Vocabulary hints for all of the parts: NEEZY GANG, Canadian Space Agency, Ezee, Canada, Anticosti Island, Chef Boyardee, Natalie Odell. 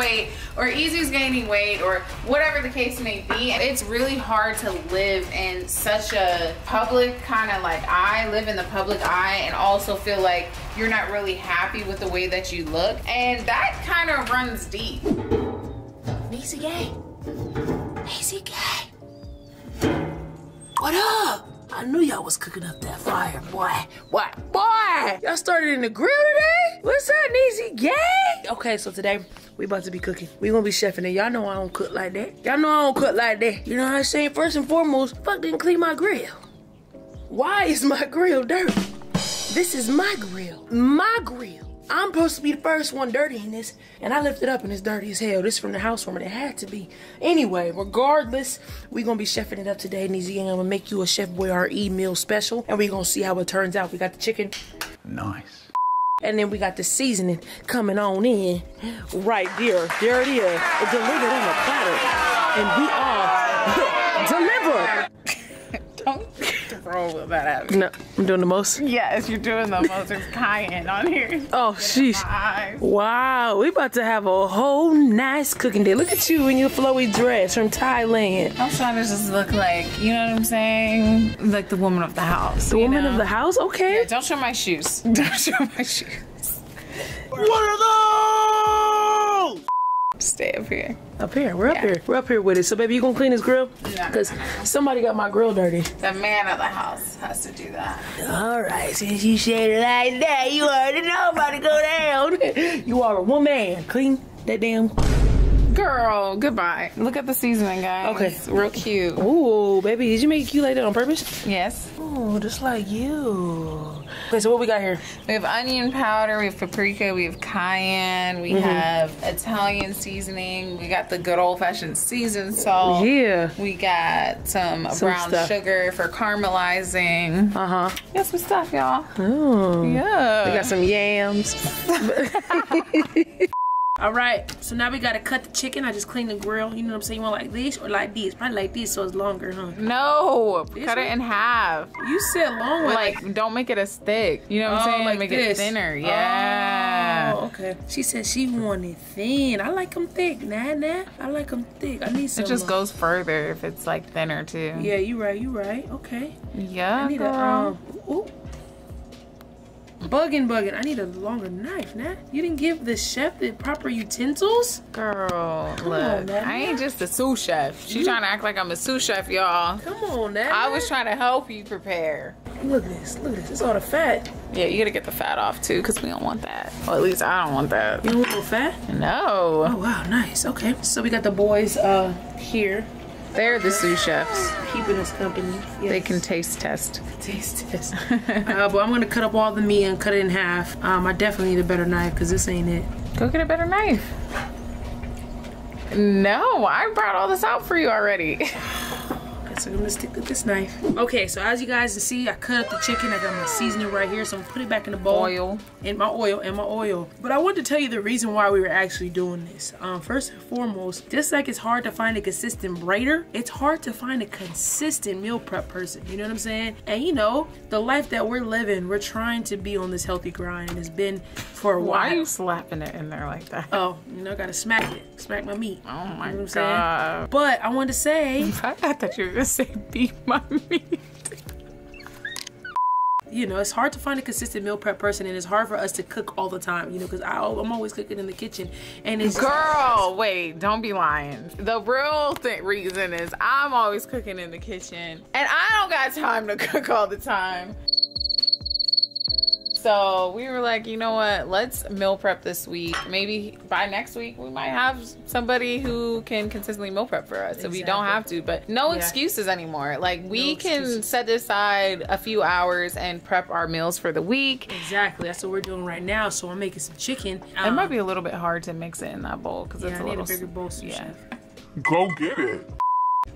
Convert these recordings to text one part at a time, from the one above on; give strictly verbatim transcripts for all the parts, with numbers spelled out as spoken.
weight, or Easy's gaining weight, or whatever the case may be. It's really hard to live in such a public kind of like eye, live in the public eye, and also feel like you're not really happy with the way that you look. And that kind of runs deep. NEEZY Gang. NEEZY Gang. What up? I knew y'all was cooking up that fire, boy. What? Boy! Y'all started in the grill today? What's up, NEEZY Gang? Okay, so today, we about to be cooking. We gonna be chefing, and y'all know I don't cook like that. Y'all know I don't cook like that. You know what I'm saying? First and foremost, fuck didn't clean my grill. Why is my grill dirty? This is my grill. My grill. I'm supposed to be the first one dirty in this, and I lift it up and it's dirty as hell. This is from the housewarming. It had to be. Anyway, regardless, we're going to be chefing it up today, NEEZY Gang. I'm going to make you a Chef Boyardee meal special, and we're going to see how it turns out. We got the chicken. Nice. And then we got the seasoning coming on in right there. There it is. It's delivered on a platter, and we are delivered. Don't roll with that at me. No, I'm doing the most. Yes, you're doing the most. There's cayenne on here. Oh, sheesh. Wow, we about to have a whole nice cooking day. Look at you in your flowy dress from Thailand. I'm trying to just look like, you know what I'm saying? Like the woman of the house. The woman know? of the house? Okay. Yeah, don't show my shoes. Don't show my shoes. What are those? Stay up here. Up here. We're yeah. up here. We're up here with it. So, baby, you gonna clean this grill? Yeah. Because somebody got my grill dirty. The man of the house has to do that. All right. Since you said it like that, you already know about to go down. You are a woman. Clean that damn... Girl, goodbye. Look at the seasoning, guys. Okay. It's real cute. Ooh, baby, did you make it cute like that on purpose? Yes. Ooh, just like you. Okay, so what we got here? We have onion powder, we have paprika, we have cayenne, we mm-hmm. have Italian seasoning, we got the good old-fashioned seasoned salt. Yeah. We got some, some brown stuff. sugar for caramelizing. Uh-huh. We got some stuff, y'all. Oh. Yeah. We got some yams. All right, so now we gotta cut the chicken. I just cleaned the grill. You know what I'm saying? You want like this or like this? Probably like this, so it's longer, huh? No, this cut way? it in half. You said long way. Like, don't make it as thick. You know what oh, I'm saying? Like make this. it thinner. Yeah. Oh, okay. She said she wanted thin. I like them thick, nah, nah. I like them thick. I need some. It just more. goes further if it's like thinner too. Yeah, you right. You right. Okay. Yeah. I need girl. a um. Ooh, ooh. Bugging, bugging. I need a longer knife, Nat. You didn't give the chef the proper utensils? Girl, Come look. On, Nat, I ain't Nat. just a sous chef. She you... trying to act like I'm a sous chef, y'all. Come on, Nat. I was trying to help you prepare. Look at this. Look at this. It's all the fat. Yeah, you gotta get the fat off, too, because we don't want that. Or at least I don't want that. You want no fat? No. Oh, wow. Nice. Okay. So we got the boys uh, here. They're the sous chefs. Keeping us company. Yes. They can taste test. Taste test. uh, but I'm gonna cut up all the meat and cut it in half. Um, I definitely need a better knife because this ain't it. Go get a better knife. No, I brought all this out for you already. Okay, so I'm gonna stick with this knife. Okay, so as you guys can see, I cut up the chicken. I got my seasoning right here, so I'm gonna put it back in the bowl. Oil. In my oil, in my oil. But I wanted to tell you the reason why we were actually doing this. Um, first and foremost, just like it's hard to find a consistent braider, it's hard to find a consistent meal prep person. You know what I'm saying? And you know, the life that we're living, we're trying to be on this healthy grind, and it's been for a why while. Why are you slapping it in there like that? Oh, you know, I gotta smack it. Smack my meat. Oh my you know what God. I'm saying? But I wanted to say... I thought you were gonna say beat my meat. You know, it's hard to find a consistent meal prep person, and it's hard for us to cook all the time, you know, because I'm always cooking in the kitchen. And it's Girl, wait, don't be lying. The real th reason is I'm always cooking in the kitchen, and I don't got time to cook all the time. So we were like, you know what, let's meal prep this week. Maybe by next week we might have somebody who can consistently meal prep for us. Exactly. So we don't have to, but no yeah. excuses anymore. Like we no can set aside a few hours and prep our meals for the week. Exactly, that's what we're doing right now. So I'm making some chicken. Um, it might be a little bit hard to mix it in that bowl because yeah, it's a I little- Yeah, I need a bigger bowl, yeah. Chef. Go get it.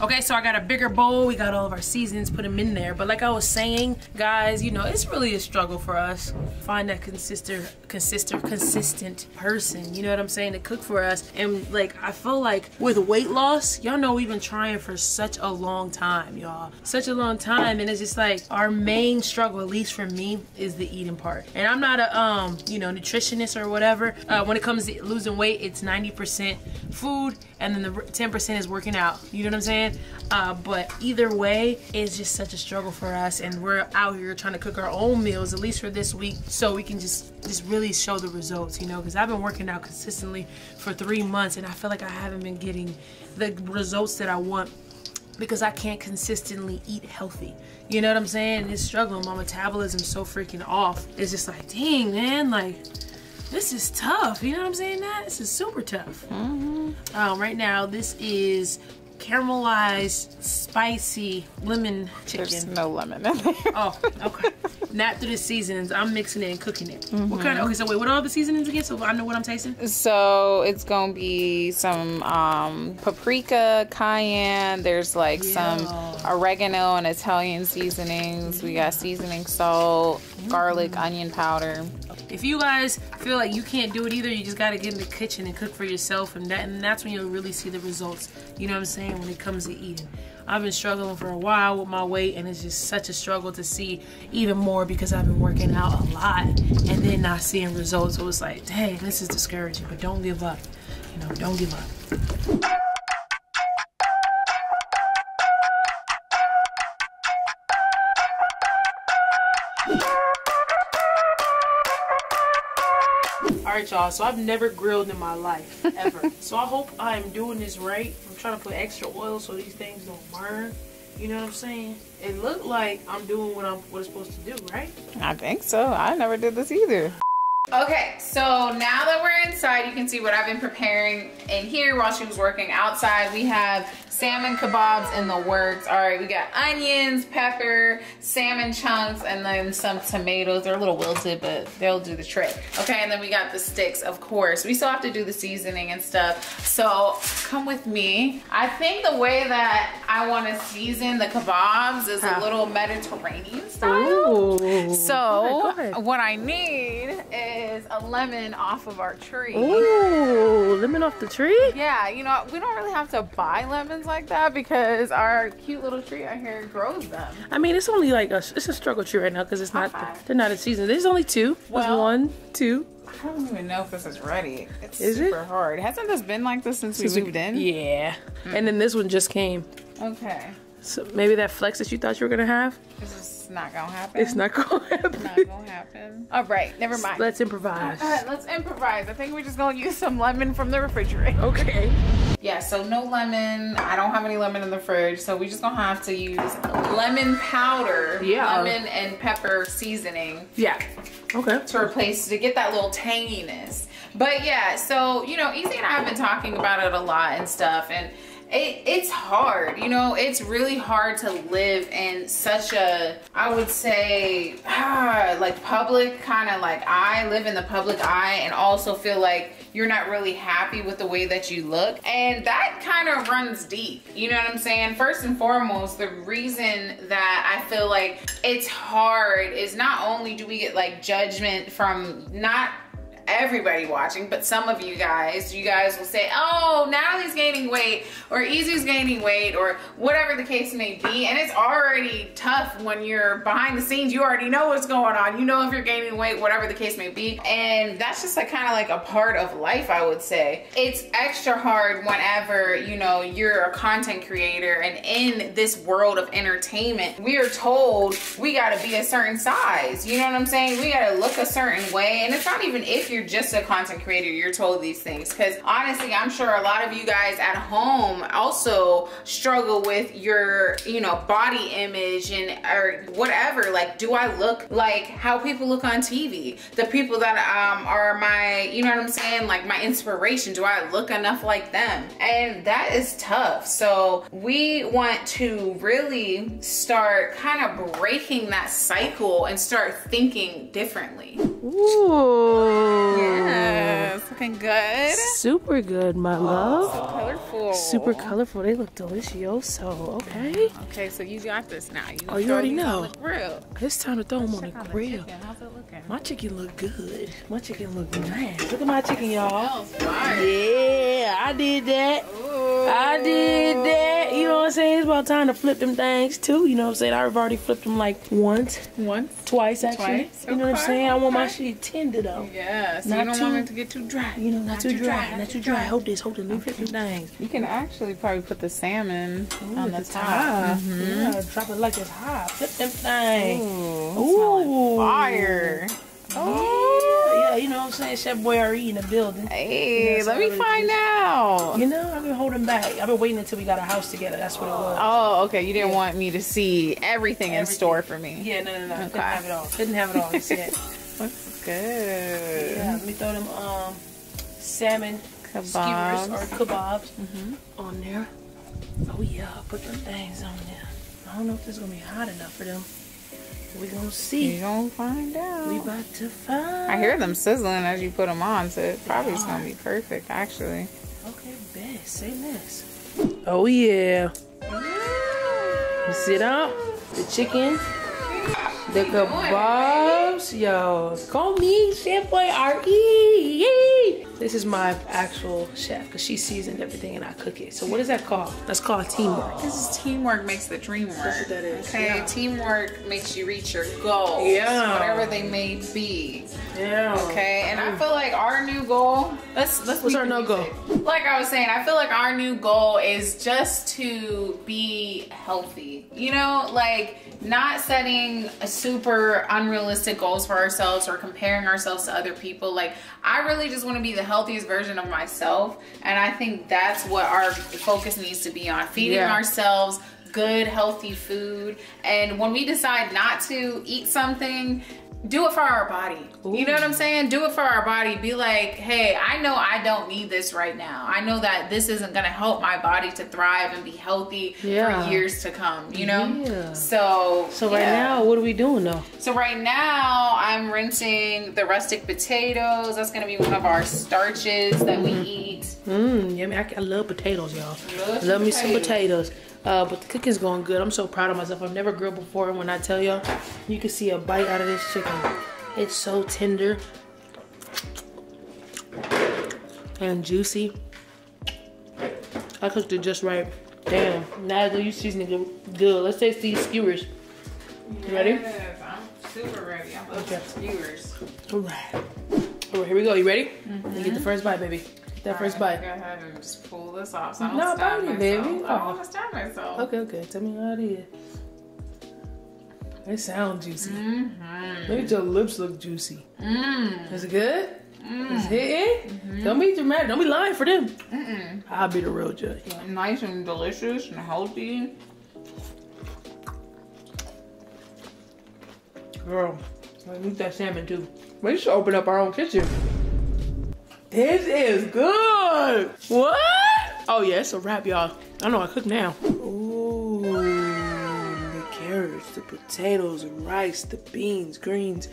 Okay, so I got a bigger bowl. We got all of our seasonings, put them in there. But like I was saying, guys, you know, it's really a struggle for us. Find that consistent, consistent, consistent person, you know what I'm saying, to cook for us. And like, I feel like with weight loss, y'all know we've been trying for such a long time, y'all. Such a long time. And it's just like our main struggle, at least for me, is the eating part. And I'm not a, um, you know, nutritionist or whatever. Uh, when it comes to losing weight, it's ninety percent food and then the ten percent is working out. You know what I'm saying? Uh, but either way, it's just such a struggle for us, and we're out here trying to cook our own meals, at least for this week, so we can just, just really show the results, you know, because I've been working out consistently for three months and I feel like I haven't been getting the results that I want, because I can't consistently eat healthy. You know what I'm saying? It's struggling. My metabolism's so freaking off. It's just like, dang, man, like, this is tough. You know what I'm saying? That this is super tough. Mm-hmm. Um, right now, this is caramelized spicy lemon chicken. There's no lemon in there. Oh, okay. Not through the seasonings. I'm mixing it and cooking it. Mm-hmm. What kind of, okay, so wait, what are all the seasonings again? So I know what I'm tasting? So it's gonna be some um, paprika, cayenne. There's like yeah. some oregano and Italian seasonings. Yeah. We got seasoning salt, mm-hmm. garlic, onion powder. If you guys feel like you can't do it either, you just gotta get in the kitchen and cook for yourself, and that and that's when you'll really see the results. You know what I'm saying? When it comes to eating, I've been struggling for a while with my weight, and it's just such a struggle to see even more because I've been working out a lot and then not seeing results. So it's like, dang, this is discouraging. But don't give up. You know, don't give up. Alright y'all, so I've never grilled in my life, ever. So I hope I'm doing this right. I'm trying to put extra oil so these things don't burn. You know what I'm saying? It looked like I'm doing what I'm what I'm supposed to do, right? I think so. I never did this either. Okay, so now that we're inside, you can see what I've been preparing in here while she was working outside. We have salmon kebabs in the works. All right, we got onions, pepper, salmon chunks, and then some tomatoes. They're a little wilted, but they'll do the trick. Okay, and then we got the sticks, of course. We still have to do the seasoning and stuff, so come with me. I think the way that I want to season the kebabs is a little Mediterranean style. Ooh. So oh what I need is a lemon off of our tree. Ooh, lemon off the tree? Yeah, you know, we don't really have to buy lemons like that because our cute little tree out here grows them. I mean, it's only like a, it's a struggle tree right now because it's not the, they're not in season. There's only two. Well, there's one, two. I don't even know if this is ready. It's is super it? hard. Hasn't this been like this since, since we moved in? Yeah. Mm-hmm. And then this one just came. Okay. So maybe that flex that you thought you were gonna have. This is not gonna happen. It's not gonna happen. It's not gonna happen. All right, never mind. Let's improvise. All right, let's improvise. I think we're just gonna use some lemon from the refrigerator. Okay. Yeah, so no lemon. I don't have any lemon in the fridge, so we just gonna have to use lemon powder, yeah. lemon and pepper seasoning. Yeah. Okay. To replace, to get that little tanginess. But yeah, so, you know, Easy and I have been talking about it a lot and stuff, and It, it's hard, you know, it's really hard to live in such a, I would say, ah, like public kind of like eye, live in the public eye and also feel like you're not really happy with the way that you look. And that kind of runs deep, you know what I'm saying? First and foremost, the reason that I feel like it's hard is not only do we get like judgment from not everybody watching, but some of you guys, you guys will say, oh, Natalie's gaining weight or Easy's gaining weight or whatever the case may be. And it's already tough when you're behind the scenes. You already know what's going on. You know if you're gaining weight, whatever the case may be. And that's just like kind of like a part of life, I would say. It's extra hard whenever, you know, you're a content creator and in this world of entertainment, we are told we got to be a certain size. You know what I'm saying? We got to look a certain way. And it's not even if you're just a content creator, you're told these things, because honestly, I'm sure a lot of you guys at home also struggle with your, you know, body image and or whatever. Like, do I look like how people look on T V? The people that um, are my, you know what I'm saying, like my inspiration. Do I look enough like them? And that is tough. So we want to really start kind of breaking that cycle and start thinking differently. Ooh. Yes, looking good. Super good, my love. So colorful. Super colorful. They look delicioso. Okay. Okay, so you got this now. You oh, you already know. Grill. It's time to throw Let's them on the grill. The How's it looking? My chicken look good. My chicken look nice. Look at my chicken, y'all. Yeah, I did that. Ooh. I did that. You know what I'm saying? It's about time to flip them things too. You know what I'm saying? I've already flipped them like once. Once? Twice actually. Twice. You know okay. what I'm saying? I want my shit tender though. Yeah, so not you don't too, want it to get too dry. You know, not, not too dry. dry. Not too dry. Hold this, hold this. Let me flip them things. You can actually probably put the salmon Ooh, on the, the top. top. Mm-hmm. Yeah, drop it like it's hot. Flip them things. Ooh. Ooh. Fire. Oh yeah, you know what I'm saying? Chef Boyardee in the building. Hey, you know, so let me really find just, out. You know, I've been holding back. I've been waiting until we got a house together. That's what it was. Oh, okay. You didn't yeah. want me to see everything, everything in store for me. Yeah, no, no, no. Okay. Couldn't have it all. Couldn't have it all. That's it. Looks good. Yeah, let me throw them um, salmon kebabs. skewers or kebabs mm-hmm. on there. Oh yeah, put them things on there. I don't know if this is gonna be hot enough for them. We're gonna see. We're gonna find out. We about to find. I hear them sizzling as you put them on, so it probably is gonna be perfect, actually. Okay, bet. Say this. Oh, yeah. You sit down. The chicken. The kebabs. Yo, call me Chef Boyardee. This is my actual chef, because she seasoned everything and I cook it. So what is that called? That's called teamwork. Oh, this is teamwork makes the dream work. That's what that is. Okay, yeah. Teamwork makes you reach your goals. Yeah. Whatever they may be. Yeah. Okay, and I feel like our new goal, let's, let's what's our new goal? Like I was saying, I feel like our new goal is just to be healthy. You know, like not setting super unrealistic goals for ourselves or comparing ourselves to other people. Like I really just want to be the healthiest version of myself, and I think that's what our focus needs to be on, feeding yeah. ourselves good healthy food. And when we decide not to eat something, do it for our body. Ooh. You know what I'm saying? Do it for our body. Be like, hey, I know I don't need this right now. I know that this isn't gonna help my body to thrive and be healthy yeah. for years to come, you know? Yeah. So So right yeah. now, what are we doing though? So right now, I'm rinsing the rustic potatoes. That's gonna be one of our starches that we eat. Mmm, yummy. I, I love potatoes, y'all. Love, love me some potatoes. Uh, but the cooking's going good. I'm so proud of myself. I've never grilled before, and when I tell y'all, you can see a bite out of this chicken. It's so tender and juicy. I cooked it just right. Damn, Natalie, you seasoning it good. Let's taste these skewers. You ready? Yes, I'm super ready. I love okay. skewers. All right. All right, here we go. You ready? Mm-hmm. You get the first bite, baby. That first bite. I'm gonna go ahead and just pull this off so I don't no, stab myself. Baby. Oh. I don't want to stab myself. Okay, okay. Tell me how it is. It sounds juicy. Mm-hmm. Maybe your lips look juicy. Mm. Is it good? Mm. Is it hitting? Mm-hmm. Don't be dramatic. Don't be lying for them. Mm-mm. I'll be the real judge. Nice and delicious and healthy. Girl, I need that salmon too. We should open up our own kitchen. This is good. What? Oh yeah, it's a wrap, y'all. I know I cook now. Ooh, the carrots, the potatoes, the rice, the beans, greens,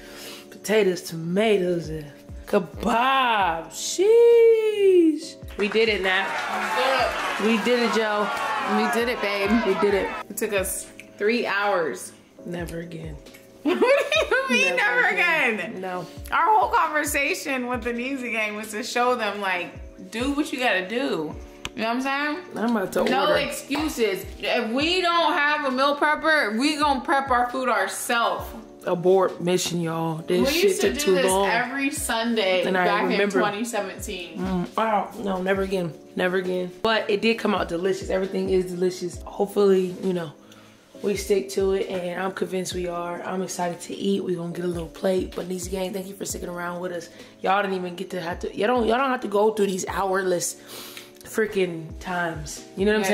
potatoes, tomatoes, and kebab. Sheesh. We did it, Nat. We did it, Joe. We did it, babe. We did it. It took us three hours. Never again. What do you mean never, never again? again? No. Our whole conversation with the NEEZY Gang was to show them, like, do what you gotta do. You know what I'm saying? I'm about to no order. Excuses. If we don't have a meal prepper, we gonna prep our food ourselves. Abort mission, y'all. This we shit took to too this long. Every Sunday and back I remember, in twenty seventeen. Mm, wow, no, never again, never again. But it did come out delicious. Everything is delicious. Hopefully, you know. We stick to it, and I'm convinced we are. I'm excited to eat. We're gonna get a little plate. But NEEZY Gang, thank you for sticking around with us. Y'all didn't even get to have to, y'all don't, y'all don't have to go through these hourless freaking times. You know what yeah, I'm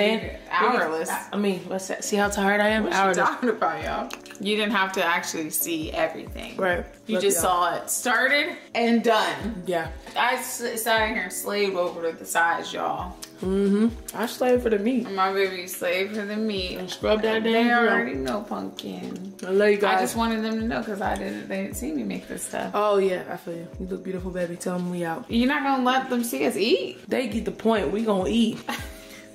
saying? Hourless. I mean, what's that? See how tired I am? What hourless. You talking about, y'all? You didn't have to actually see everything. Right. You Let just saw it started and done. Yeah. I sat in here and slaved over to the sides, y'all. Mm-hmm. I slaved for the meat. My baby slaved for the meat. And scrubbed that damn. They down. already know pumpkin. I love you guys. I just wanted them to know because I didn't. They didn't see me make this stuff. Oh yeah, I feel you. You look beautiful, baby. Tell them we out. You're not gonna let them see us eat. They get the point. We gonna eat.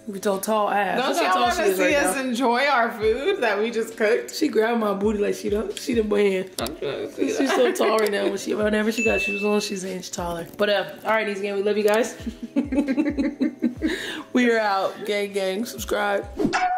We told tall ass. Don't y'all want to see right us now. enjoy our food that we just cooked? She grabbed my booty like she don't. She the man. She's that. so tall right now. When she whenever she got shoes on, she's an inch taller. But uh, all right, NEEZY Gang, we love you guys. We are out. Gang, gang, subscribe.